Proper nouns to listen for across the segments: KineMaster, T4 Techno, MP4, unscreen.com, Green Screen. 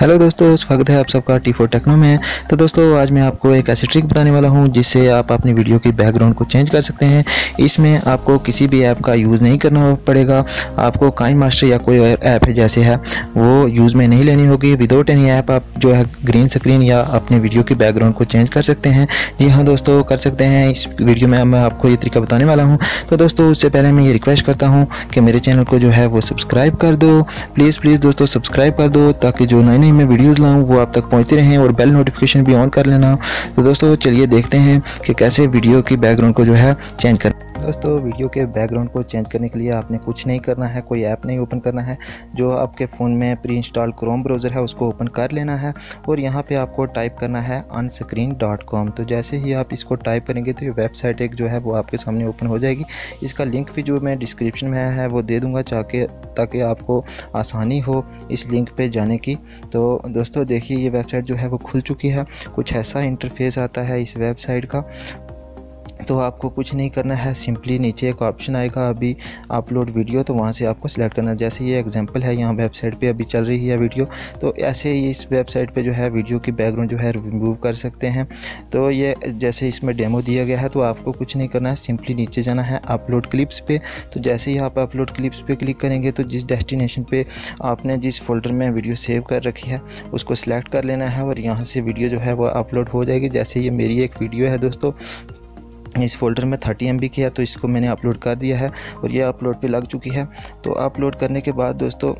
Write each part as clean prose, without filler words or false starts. Hello दोस्तों, स्वागत है आप सबका टी फॉर टेक्नो में। तो दोस्तों आज मैं आपको एक ऐसी ट्रिक बताने वाला हूं जिससे आप अपनी वीडियो की बैकग्राउंड को चेंज कर सकते हैं। इसमें आपको किसी भी ऐप का यूज़ नहीं करना पड़ेगा। आपको काइनमास्टर या कोई और ऐप है जैसे है वो यूज़ में नहीं लेनी होगी। विदाउट एनी ऐप आप जो है ग्रीन स्क्रीन या अपनी वीडियो की बैकग्राउंड को चेंज कर सकते हैं। जी हाँ दोस्तों, कर सकते हैं। इस वीडियो में मैं आपको ये तरीका बताने वाला हूँ। तो दोस्तों उससे पहले मैं ये रिक्वेस्ट करता हूँ कि मेरे चैनल को जो है वो सब्सक्राइब कर दो। प्लीज़ दोस्तों सब्सक्राइब कर दो ताकि जो नए मैं वीडियोस लाऊं वो आप तक पहुंचते रहें, और बेल नोटिफिकेशन भी ऑन कर लेना। तो दोस्तों चलिए देखते हैं कि कैसे वीडियो की बैकग्राउंड को जो है चेंज करना। दोस्तों वीडियो के बैकग्राउंड को चेंज करने के लिए आपने कुछ नहीं करना है, कोई ऐप नहीं ओपन करना है। जो आपके फ़ोन में प्री इंस्टॉल क्रोम ब्राउज़र है उसको ओपन कर लेना है, और यहाँ पे आपको टाइप करना है unscreen.com। तो जैसे ही आप इसको टाइप करेंगे तो ये वेबसाइट एक जो है वो आपके सामने ओपन हो जाएगी। इसका लिंक भी जो मैं डिस्क्रिप्शन में है वो दे दूँगा ताकि आपको आसानी हो इस लिंक पर जाने की। तो दोस्तों देखिए ये वेबसाइट जो है वो खुल चुकी है। कुछ ऐसा इंटरफेस आता है इस वेबसाइट का। तो आपको कुछ नहीं करना है, सिंपली नीचे एक ऑप्शन आएगा अभी अपलोड वीडियो, तो वहाँ से आपको सिलेक्ट करना है। जैसे ये एग्जांपल है, यहाँ वेबसाइट पे अभी चल रही है वीडियो। तो ऐसे ही इस वेबसाइट पे जो है वीडियो की बैकग्राउंड जो है रिमूव कर सकते हैं। तो ये जैसे इसमें डेमो दिया गया है तो आपको कुछ नहीं करना है, सिंपली नीचे जाना है अपलोड क्लिप्स पे। तो जैसे ही आप अपलोड क्लिप्स पे क्लिक करेंगे तो जिस डेस्टिनेशन पे आपने जिस फोल्डर में वीडियो सेव कर रखी है उसको सिलेक्ट कर लेना है, और यहाँ से वीडियो जो है वो अपलोड हो जाएगी। जैसे ये मेरी एक वीडियो है दोस्तों, इस फोल्डर में 30 MB की है, तो इसको मैंने अपलोड कर दिया है और ये अपलोड पे लग चुकी है। तो अपलोड करने के बाद दोस्तों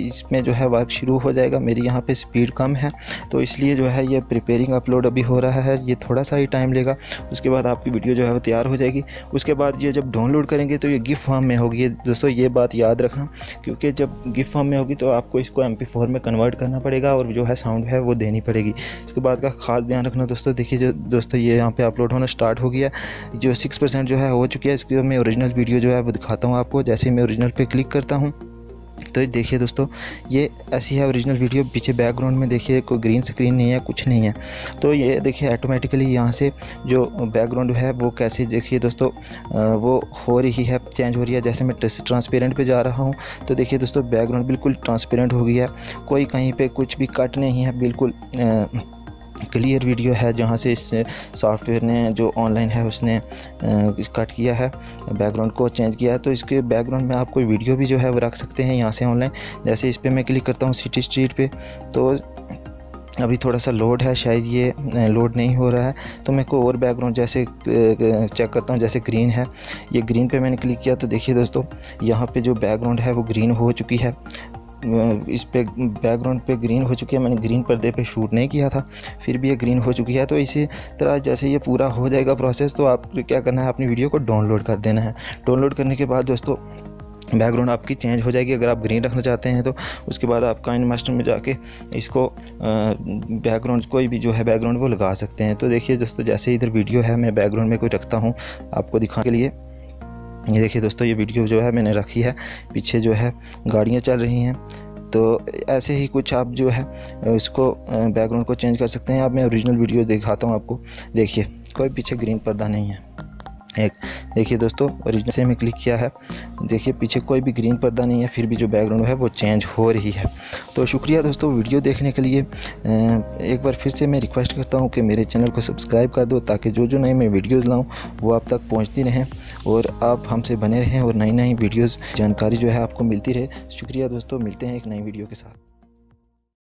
इसमें जो है वर्क शुरू हो जाएगा। मेरी यहाँ पे स्पीड कम है तो इसलिए जो है ये प्रिपेयरिंग अपलोड अभी हो रहा है, ये थोड़ा सा ही टाइम लेगा। उसके बाद आपकी वीडियो जो है वो तैयार हो जाएगी। उसके बाद ये जब डाउनलोड करेंगे तो ये गिफ फॉर्म में होगी दोस्तों, ये बात याद रखना, क्योंकि जब गिफ फॉर्म में होगी तो आपको इसको MP4 में कन्वर्ट करना पड़ेगा और जो है साउंड है वो देनी पड़ेगी। इसके बाद का खास ध्यान रखना दोस्तों। देखिए जो दोस्तों ये यहाँ पर अपलोड होना स्टार्ट हो गया, जो 6% जो है हो चुकी है। इसकी मैं ओरिजिनल वीडियो जो है वो दिखाता हूँ आपको। जैसे मैं ओरिजिनल पे क्लिक करता हूँ तो देखिए दोस्तों ये ऐसी है ओरिजिनल वीडियो। पीछे बैकग्राउंड में देखिए कोई ग्रीन स्क्रीन नहीं है, कुछ नहीं है। तो ये देखिए ऑटोमेटिकली यहाँ से जो बैकग्राउंड है वो कैसे देखिए दोस्तों वो हो रही है, चेंज हो रही है। जैसे मैं ट्रांसपेरेंट पे जा रहा हूँ तो देखिए दोस्तों बैकग्राउंड बिल्कुल ट्रांसपेरेंट हो गया, कोई कहीं पर कुछ भी कट नहीं है, बिल्कुल क्लियर वीडियो है। जहाँ से इस सॉफ्टवेयर ने जो ऑनलाइन है उसने कट किया है, बैकग्राउंड को चेंज किया है। तो इसके बैकग्राउंड में आप कोई वीडियो भी जो है वो रख सकते हैं यहाँ से ऑनलाइन। जैसे इस पर मैं क्लिक करता हूँ सिटी स्ट्रीट पे, तो अभी थोड़ा सा लोड है, शायद ये लोड नहीं हो रहा है। तो मैं को और बैकग्राउंड जैसे चेक करता हूँ, जैसे ग्रीन है, ये ग्रीन पर मैंने क्लिक किया तो देखिए दोस्तों यहाँ पर जो बैकग्राउंड है वो ग्रीन हो चुकी है। इस पे बैकग्राउंड पे ग्रीन हो चुकी है, मैंने ग्रीन पर्दे पे शूट नहीं किया था, फिर भी ये ग्रीन हो चुकी है। तो इसी तरह जैसे ये पूरा हो जाएगा प्रोसेस तो आप क्या करना है, अपनी वीडियो को डाउनलोड कर देना है। डाउनलोड करने के बाद दोस्तों बैकग्राउंड आपकी चेंज हो जाएगी, अगर आप ग्रीन रखना चाहते हैं तो। उसके बाद आप काइनमास्टर में जाके इसको बैकग्राउंड कोई भी जो है बैकग्राउंड वो लगा सकते हैं। तो देखिए दोस्तों जैसे इधर वीडियो है, मैं बैकग्राउंड में कोई रखता हूँ आपको दिखाने के लिए। ये देखिए दोस्तों ये वीडियो जो है मैंने रखी है, पीछे जो है गाड़ियाँ चल रही हैं। तो ऐसे ही कुछ आप जो है उसको बैकग्राउंड को चेंज कर सकते हैं। अब मैं ओरिजिनल वीडियो दिखाता हूँ आपको। देखिए कोई पीछे ग्रीन पर्दा नहीं है। एक देखिए दोस्तों ओरिजिनल से मैं क्लिक किया है, देखिए पीछे कोई भी ग्रीन पर्दा नहीं है, फिर भी जो बैकग्राउंड है वो चेंज हो रही है। तो शुक्रिया दोस्तों वीडियो देखने के लिए। एक बार फिर से मैं रिक्वेस्ट करता हूं कि मेरे चैनल को सब्सक्राइब कर दो ताकि जो नए मैं वीडियोज़ लाऊँ वो आप तक पहुँचती रहें, और आप हमसे बने रहें और नई नई वीडियोज़ जानकारी जो है आपको मिलती रहे। शुक्रिया दोस्तों, मिलते हैं एक नई वीडियो के साथ।